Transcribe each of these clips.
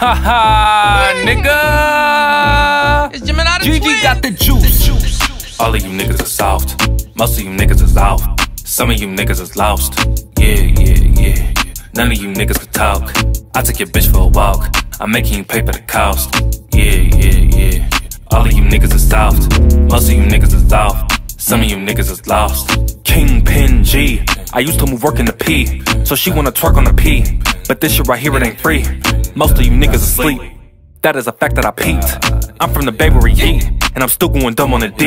Haha, nigga. It's Gymnode Twins. Gigi got the juice. All of you niggas are soft. Most of you niggas is off. Some of you niggas is lost. Yeah. None of you niggas can talk. I took your bitch for a walk. I'm making you pay for the cost. Yeah. All of you niggas is soft. Most of you niggas is off. Some of you niggas is lost. King Pin G. I used to move work in the P. So she wanna twerk on the P. But this shit right here, it ain't free. Most of you niggas asleep. That is a fact that I peeped. I'm from the Bay where we eat. And I'm still going dumb on the D.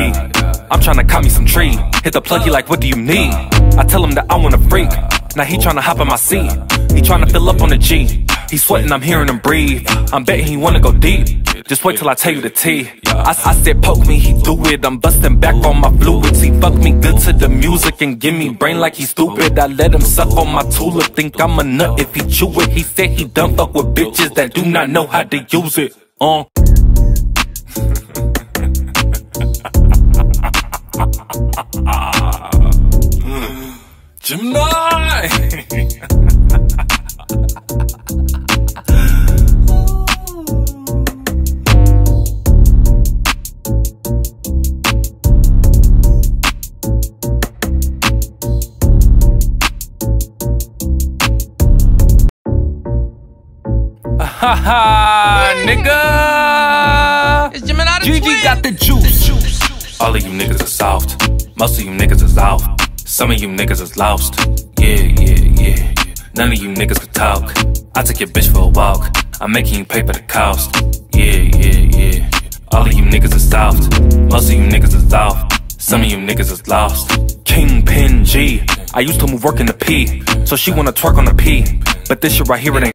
I'm tryna cop me some tree. Hit the plug, he like, what do you need? I tell him that I want a freak. Now he tryna hop in my seat. He tryna fill up on the G. He's sweating, I'm hearing him breathe. I'm betting he wanna go deep. Just wait till I tell you the T. I said poke me, he do it. I'm busting back on my fluids. He fuck me good to the music and give me brain like he stupid. I let him suck on my tulip. Think I'm a nut if he chew it. He said he done fuck with bitches that do not know how to use it. Haha, nigga. It's Gymnode Twins. Gigi got the juice. All of you niggas are soft. Most of you niggas is off. Some of you niggas is lost. Yeah. None of you niggas can talk. I took your bitch for a walk. I'm making you pay for the cost. Yeah. All of you niggas is soft. Most of you niggas is off. Some of you niggas is lost. King Pin G. I used to move work in the P. So she wanna twerk on the P. But this shit right here, it ain't.